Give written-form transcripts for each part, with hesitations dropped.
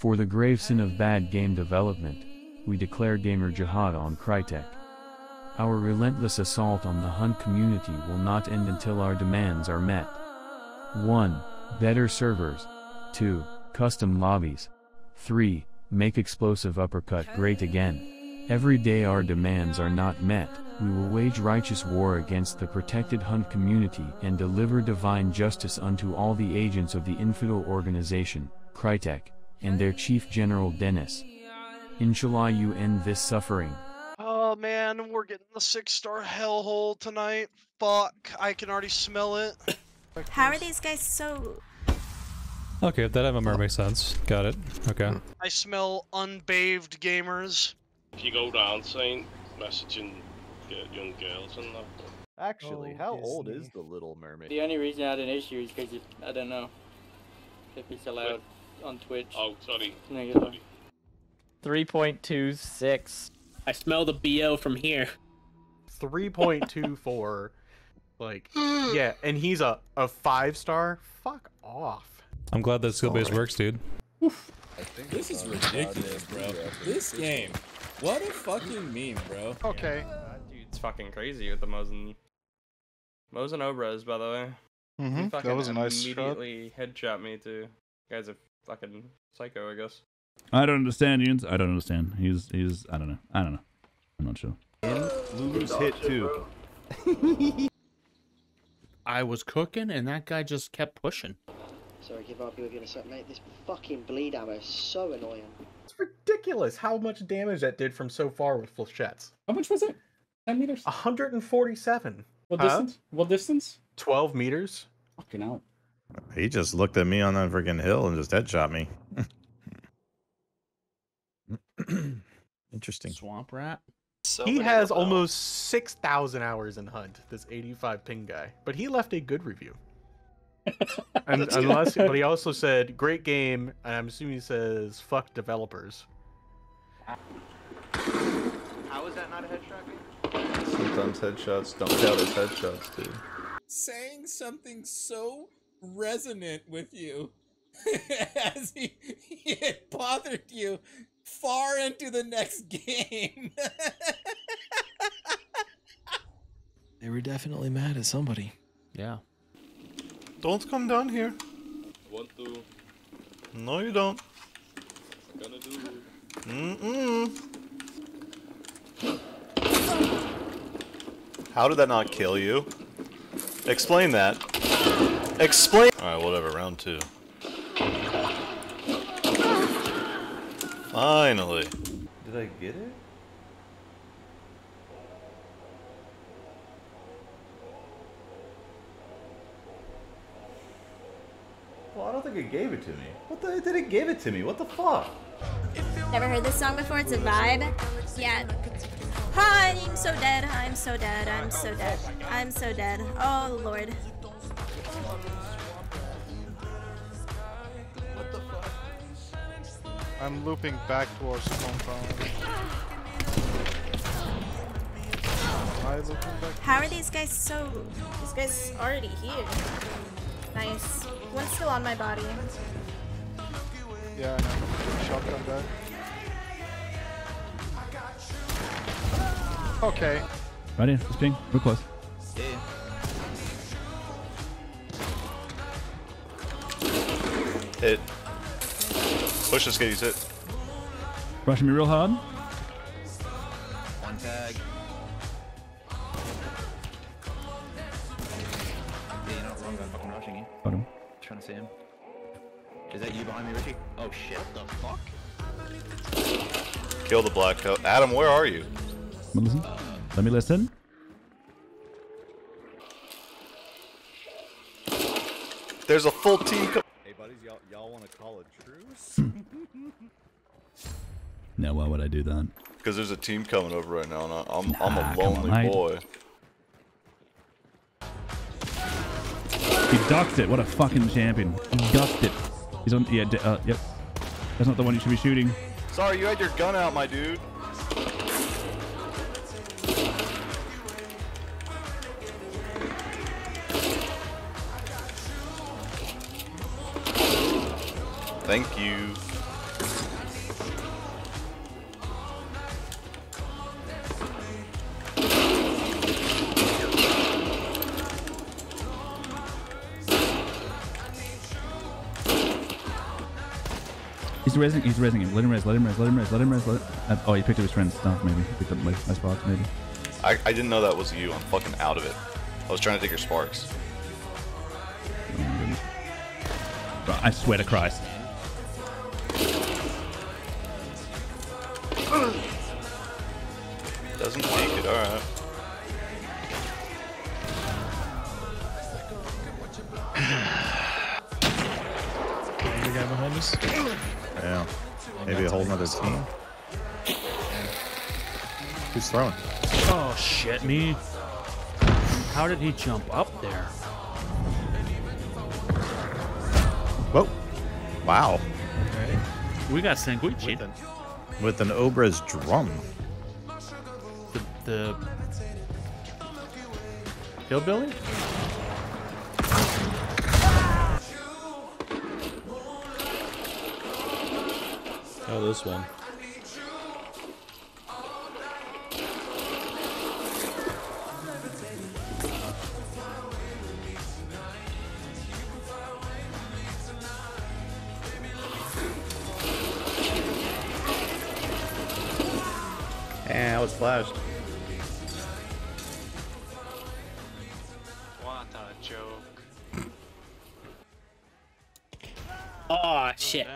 For the grave sin of bad game development, we declare gamer jihad on Crytek. Our relentless assault on the Hun community will not end until our demands are met. 1. Better servers. 2. Custom lobbies. 3. Make Explosive Uppercut great again. Every day our demands are not met, we will wage righteous war against the protected Hun community and deliver divine justice unto all the agents of the infidel organization, Crytek, and their Chief General Dennis. Inshallah, you end this suffering. Oh man, we're getting the 6-star hellhole tonight. Fuck, I can already smell it. How are these guys so... Okay, that MMR makes sense. Got it. Okay. I smell unbathed gamers. If you go down saying, messaging young girls and that. Actually, how old is The Little Mermaid? The only reason I had an issue is because I don't know if it's allowed on Twitch. Oh, sorry. 3.26. I smell the BO from here. 3.24. Like, yeah, and he's a 5-star? Fuck off. I'm glad that skill base works, dude. This is ridiculous, bro. This game. What a fucking meme, bro. Okay. Dude's fucking crazy with the Mosin Obrez, by the way. Mm-hmm. That was a nice shot. Immediately headshot me, too. The guy's a fucking psycho, I guess. I don't understand, Ian's. I don't understand. He's, I don't know. I don't know. I'm not sure. And Lulu's hit, too. I was cooking, and that guy just kept pushing. Sorry, give up, you're gonna suck, mate. This fucking bleed ammo is so annoying. It's ridiculous how much damage that did from so far with flechettes. How much was it? 10 meters? 147. What distance? What distance? 12 meters. Fucking out. He just looked at me on that freaking hill and just headshot me. Interesting. Swamprat. So he has almost 6,000 hours in Hunt, this 85 ping guy, but he left a good review. But he also said great game, and I'm assuming he says fuck developers. How is that not a headshot? Sometimes headshots don't count as headshots, dude. Saying something so resonant with you as it bothered you far into the next game. They were definitely mad at somebody. Yeah. Don't come down here. I want to. No, you don't. I'm gonna do it. How did that not kill you? Explain that. Explain. Alright, whatever, round 2. Finally. Did I get it? Well, I don't think it gave it to me. What the? It didn't give it to me. What the fuck? Never heard this song before. It's a vibe. Yeah. I'm so dead. I'm so dead. I'm so dead. I'm so dead. Oh Lord. What the fuck? I'm looping back towards the compound. How are these guys so? These guys already here. Nice. One's still on my body. Yeah, I know. Shotgun back. Okay. Right in. Let's ping. We're close. Yeah. Hit. Push this guy. He's hit. Rushing me real hard. One tag. Got him. Trying to see him. Is that you behind me, Richie? Oh shit, what the fuck? Kill the black coat. Adam, where are you? Listen. Let me listen. There's a full team. Hey buddies, y'all want to call a truce? Now why would I do that? Because there's a team coming over right now, and I'm a lonely boy. He ducked it. What a fucking champion. He ducked it. He's on. Yeah, yep. That's not the one you should be shooting. Sorry, you had your gun out, my dude. Thank you. He's raising him. Let him raise, let him raise, let him raise, let him raise, let him raise. Oh, he picked up his friend's stuff, maybe. He picked up my sparks, maybe. I didn't know that was you. I'm fucking out of it. I was trying to take your sparks. Bro, I swear to Christ. Doesn't take it, alright. The guy behind us? Yeah. Maybe a whole nother team. Who's throwing? Oh shit, me. How did he jump up there? Whoa. Wow. Okay. We got Sanguichi. With an Obra's drum. The hillbilly? Oh, this one. Eh, I was flashed. What a joke. Oh, shit.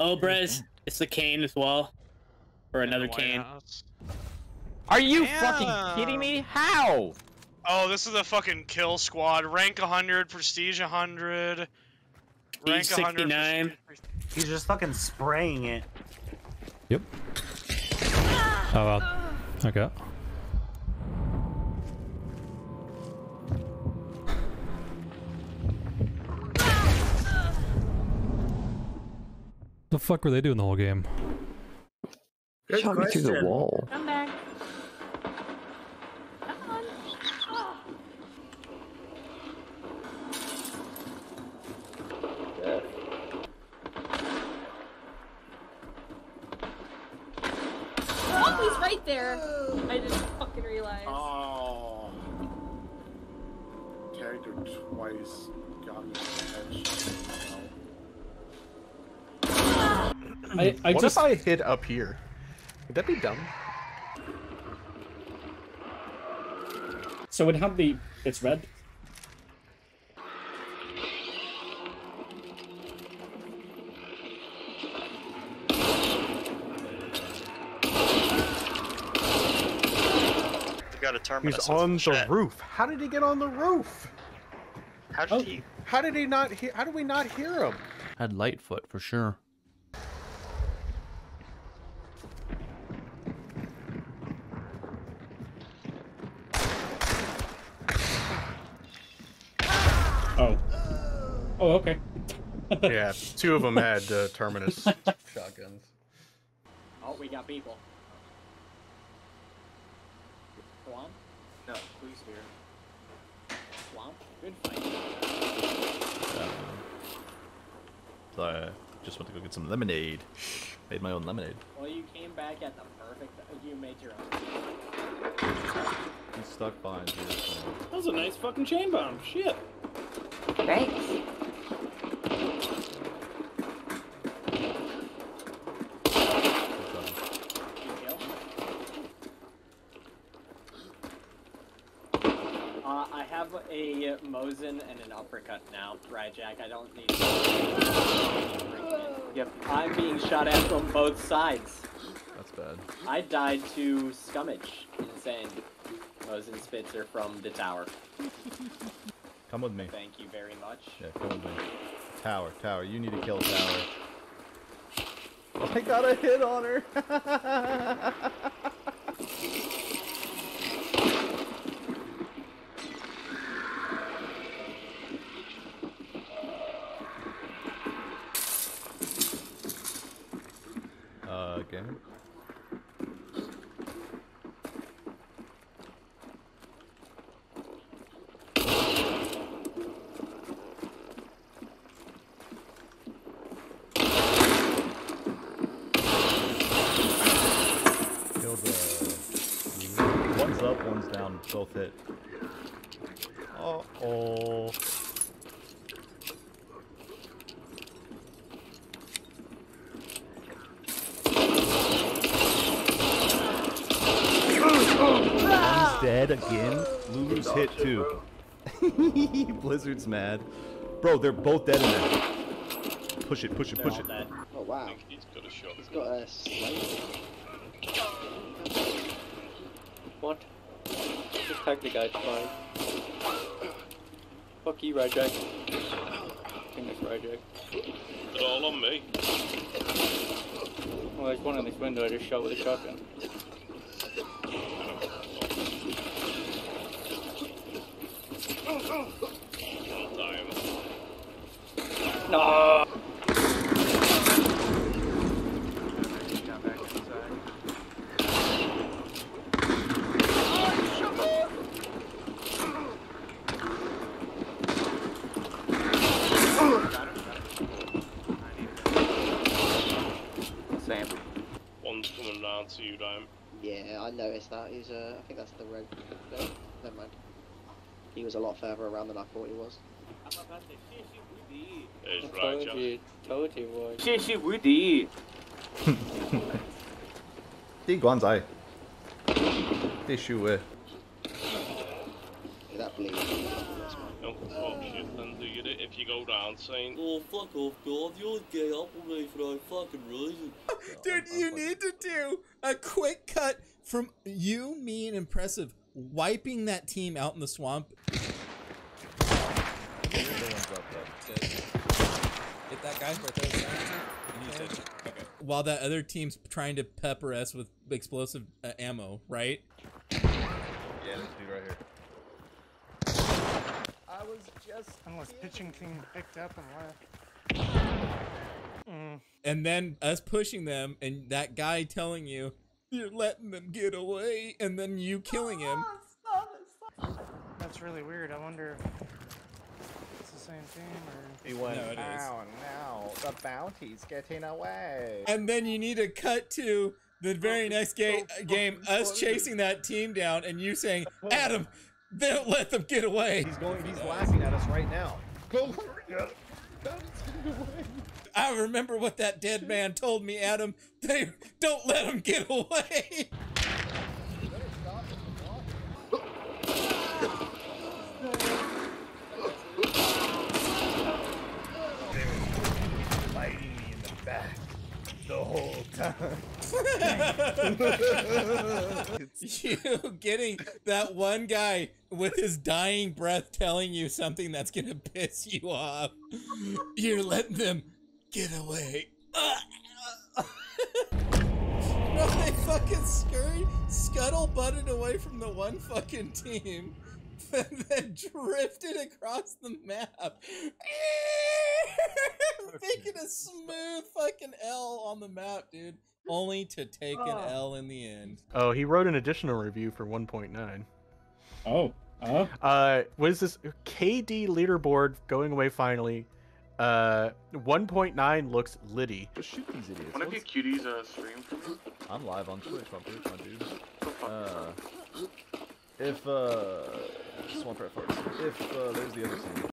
Obrez, it's the cane as well. Or another cane. Are you fucking kidding me? How? Oh, this is a fucking kill squad. Rank 100, prestige 100. Rank 69. He's just fucking spraying it. Yep. Oh, well. Okay. The fuck were they doing the whole game? Good shot me through the wall. Come back. Come on. Oh. Yeah. Oh, he's right there. I just fucking realized. Oh. Character twice got me in the head. What if I hid up here? Would that be dumb? So it had the... It's red. They got a Terminus. He's on the roof. How did he get on the roof? How did he... How did he not hear... How did we not hear him? Had Lightfoot for sure. Oh. Oh, okay. Yeah, two of them had Terminus shotguns. Oh, we got people. Swamp? No, who's here? Swamp? Good fight. So I just went to go get some lemonade. Made my own lemonade. Well, you came back at the perfect... You made your own. He's stuck behind here. That was a nice fucking chain bomb. Shit. Thanks. I have a Mosin and an uppercut now, Rajak. I don't need to... Yep, I'm being shot at from both sides. That's bad. I died to scummage. Insane. Mosin Spitzer from the tower. Come with me. Thank you very much. Yeah, come with me. Tower, tower. You need to kill tower. I got a hit on her. Gamer. Both hit. Uh-oh. dead again. Lulu's hit too. Blizzard's mad. Bro, they're both dead in there. Push it, push it, push it. Oh wow. He's got a shot. He's got a slice. What? Just tag the guy, it's fine. Fuck you, Rajak. I think that's Rajak. It's all on me. Well, there's one in this window I just shot with a shotgun. I'll die him. No! Yeah, I noticed that. He's I think that's the red. No, never mind. He was a lot further around than I thought he was. There's Rajak. Told you, boy. Shishi Woody. He guans eye. Issue. That bleed. Oh, fuck shit, then do it if you go down saying, oh, fuck off, God, you're gay up with me for no fucking reason. Dude, you need to do a quick cut from you, me, and Impressive wiping that team out in the swamp. Get that guy for a third. Okay. While that other team's trying to pepper us with explosive ammo, right? Yeah, this dude right here. I was just Pitching King picked up and left. And then us pushing them and that guy telling you, you're letting them get away, and then you killing him. Stop. That's really weird. I wonder if it's the same thing or... He went, no, the bounty's getting away. And then you need to cut to the very next game, us chasing that team down and you saying, Adam, don't let them get away. He's laughing at us right now. Go for it. I remember what that dead man told me, Adam. They don't let him get away. They were biting me in the back the whole time. You getting that one guy with his dying breath telling you something that's gonna piss you off. You're letting them get away. No, they fucking scuttle-butted away from the one fucking team and then drifted across the map. Making a smooth fucking L on the map, dude. Only to take an L in the end. Oh, he wrote an additional review for 1.9. Oh. Oh. What is this? KD leaderboard going away finally. 1.9 looks litty. Just shoot these idiots. One of your cuties stream. I'm live on Twitch, my dude. If Swamprat farts. If there's the other team.